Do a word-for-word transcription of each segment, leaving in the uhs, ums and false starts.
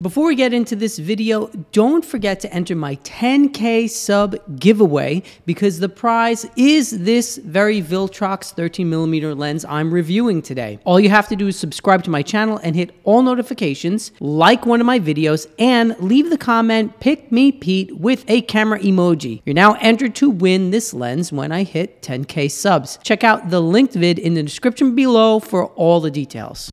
Before we get into this video, don't forget to enter my ten K sub giveaway because the prize is this very Viltrox thirteen millimeter lens I'm reviewing today. All you have to do is subscribe to my channel and hit all notifications, like one of my videos, and leave the comment, pick me Pete, with a camera emoji. You're now entered to win this lens when I hit ten K subs. Check out the linked vid in the description below for all the details.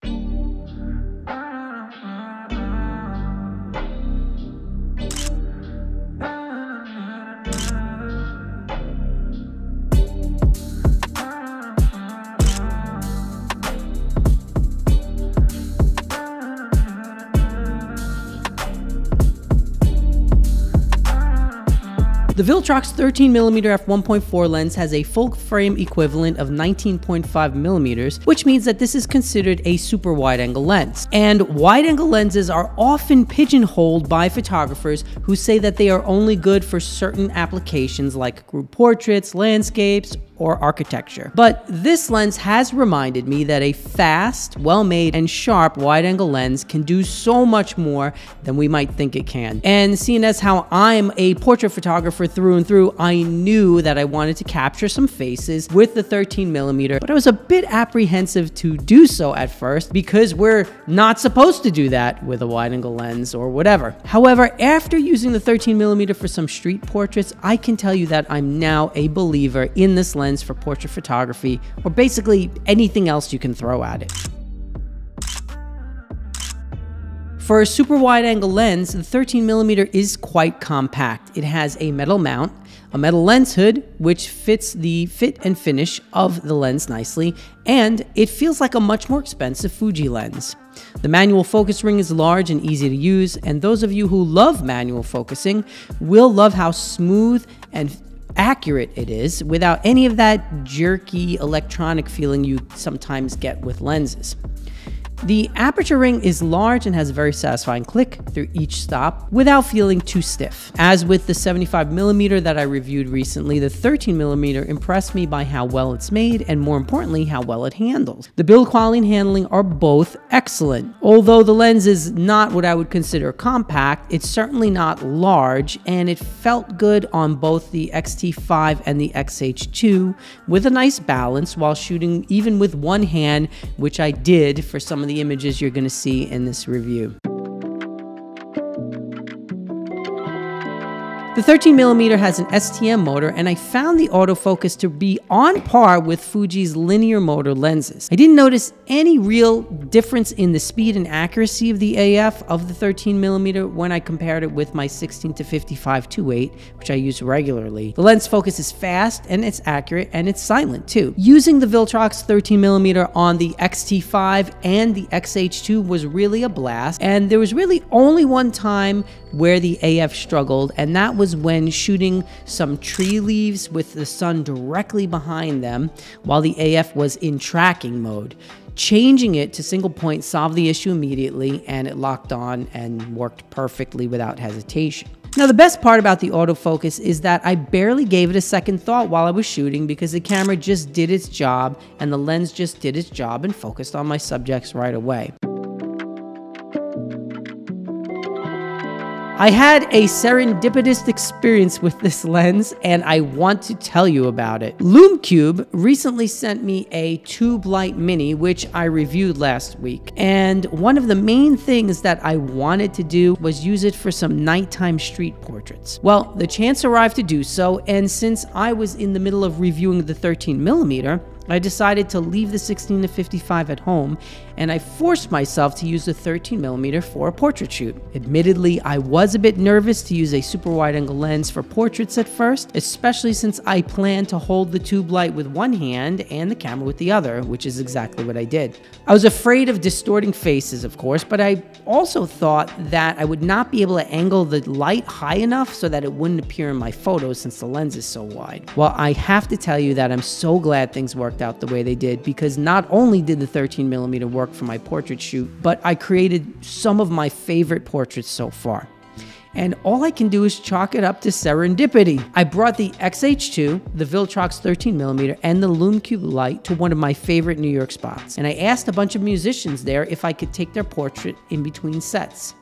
The Viltrox thirteen millimeter f one point four lens has a full frame equivalent of nineteen point five millimeters, which means that this is considered a super wide angle lens. And wide angle lenses are often pigeonholed by photographers who say that they are only good for certain applications like group portraits, landscapes, or architecture. But this lens has reminded me that a fast, well-made, and sharp wide-angle lens can do so much more than we might think it can. And seeing as how I'm a portrait photographer through and through, I knew that I wanted to capture some faces with the thirteen millimeter, but I was a bit apprehensive to do so at first because we're not supposed to do that with a wide-angle lens or whatever. However, after using the thirteen millimeter for some street portraits, I can tell you that I'm now a believer in this lens lens for portrait photography, or basically anything else you can throw at it. For a super wide angle lens, the thirteen millimeter is quite compact. It has a metal mount, a metal lens hood, which fits the fit and finish of the lens nicely, and it feels like a much more expensive Fuji lens. The manual focus ring is large and easy to use, and those of you who love manual focusing will love how smooth and accurate it is without any of that jerky electronic feeling you sometimes get with lenses. The aperture ring is large and has a very satisfying click through each stop without feeling too stiff. As with the seventy-five millimeter that I reviewed recently, the thirteen millimeter impressed me by how well it's made and, more importantly, how well it handles. The build quality and handling are both excellent. Although the lens is not what I would consider compact, it's certainly not large, and it felt good on both the X T five and the X H two with a nice balance while shooting even with one hand, which I did for some of the images you're going to see in this review. The thirteen millimeter has an S T M motor, and I found the autofocus to be on par with Fuji's linear motor lenses. I didn't notice any real difference in the speed and accuracy of the A F of the thirteen millimeter when I compared it with my sixteen to fifty-five two eight, which I use regularly. The lens focus is fast, and it's accurate, and it's silent too. Using the Viltrox thirteen millimeter on the X T five and the X H two was really a blast, and there was really only one time where the A F struggled, and that was was when shooting some tree leaves with the sun directly behind them while the A F was in tracking mode. Changing it to single point solved the issue immediately, and it locked on and worked perfectly without hesitation. Now, the best part about the autofocus is that I barely gave it a second thought while I was shooting because the camera just did its job and the lens just did its job and focused on my subjects right away. I had a serendipitous experience with this lens, and I want to tell you about it. Lume Cube recently sent me a tube light mini, which I reviewed last week. And one of the main things that I wanted to do was use it for some nighttime street portraits. Well, the chance arrived to do so, and since I was in the middle of reviewing the thirteen millimeter, I decided to leave the sixteen to fifty-five at home, and I forced myself to use the thirteen millimeter for a portrait shoot. Admittedly, I was a bit nervous to use a super wide angle lens for portraits at first, especially since I planned to hold the tube light with one hand and the camera with the other, which is exactly what I did. I was afraid of distorting faces, of course, but I also thought that I would not be able to angle the light high enough so that it wouldn't appear in my photos since the lens is so wide. Well, I have to tell you that I'm so glad things worked out the way they did, because not only did the thirteen millimeter work for my portrait shoot, but I created some of my favorite portraits so far. And all I can do is chalk it up to serendipity. I brought the X H two, the Viltrox thirteen millimeter, and the Lume Cube light to one of my favorite New York spots. And I asked a bunch of musicians there if I could take their portrait in between sets.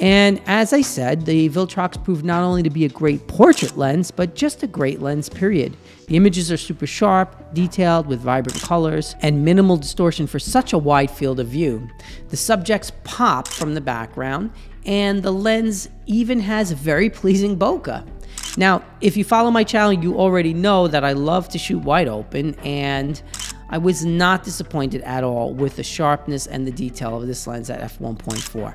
And as I said, the Viltrox proved not only to be a great portrait lens, but just a great lens, period. The images are super sharp, detailed, with vibrant colors, and minimal distortion for such a wide field of view. The subjects pop from the background, and the lens even has a very pleasing bokeh. Now, if you follow my channel, you already know that I love to shoot wide open, and I was not disappointed at all with the sharpness and the detail of this lens at f one point four.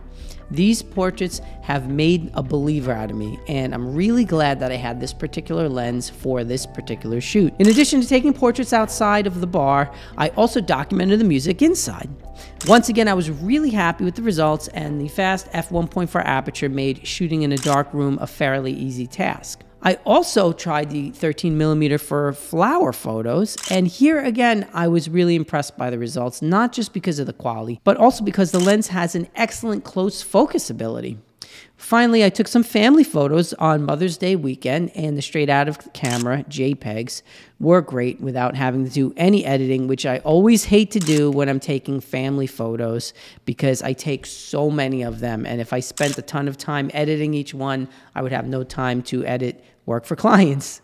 These portraits have made a believer out of me, and I'm really glad that I had this particular lens for this particular shoot. In addition to taking portraits outside of the bar, I also documented the music inside. Once again, I was really happy with the results, and the fast f one point four aperture made shooting in a dark room a fairly easy task. I also tried the thirteen millimeter for flower photos, and here again, I was really impressed by the results, not just because of the quality, but also because the lens has an excellent close focus ability. Finally, I took some family photos on Mother's Day weekend, and the straight out of camera JPEGs were great without having to do any editing, which I always hate to do when I'm taking family photos because I take so many of them. And if I spent a ton of time editing each one, I would have no time to edit work for clients.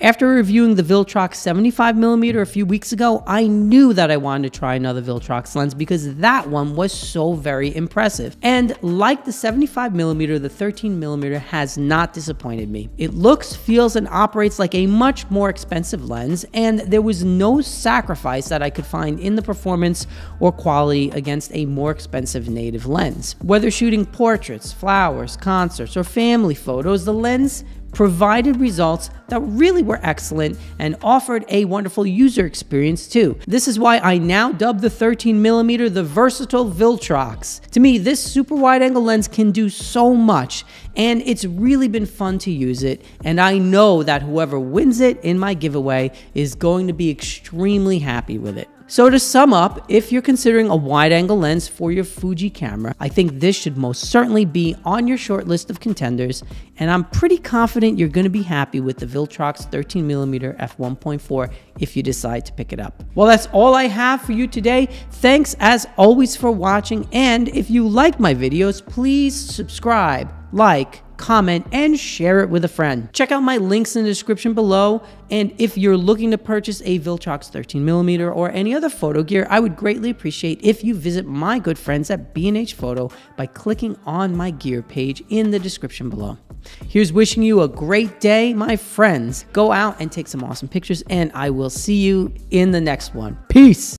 After reviewing the Viltrox seventy-five millimeter a few weeks ago, I knew that I wanted to try another Viltrox lens because that one was so very impressive. And like the seventy-five millimeter, the thirteen millimeter has not disappointed me. It looks, feels, and operates like a much more expensive lens, and there was no sacrifice that I could find in the performance or quality against a more expensive native lens. Whether shooting portraits, flowers, concerts, or family photos, the lens provided results that really were excellent and offered a wonderful user experience too. This is why I now dub the thirteen millimeter the versatile Viltrox. To me, this super wide angle lens can do so much, and it's really been fun to use it, and I know that whoever wins it in my giveaway is going to be extremely happy with it. So to sum up, if you're considering a wide-angle lens for your Fuji camera, I think this should most certainly be on your short list of contenders, and I'm pretty confident you're going to be happy with the Viltrox thirteen millimeter f one point four if you decide to pick it up. Well, that's all I have for you today. Thanks as always for watching, and if you like my videos, please subscribe, like, comment, and share it with a friend. Check out my links in the description below, and if you're looking to purchase a Viltrox thirteen millimeter or any other photo gear, I would greatly appreciate if you visit my good friends at B and H Photo by clicking on my gear page in the description below. Here's wishing you a great day, my friends. Go out and take some awesome pictures, and I will see you in the next one. Peace!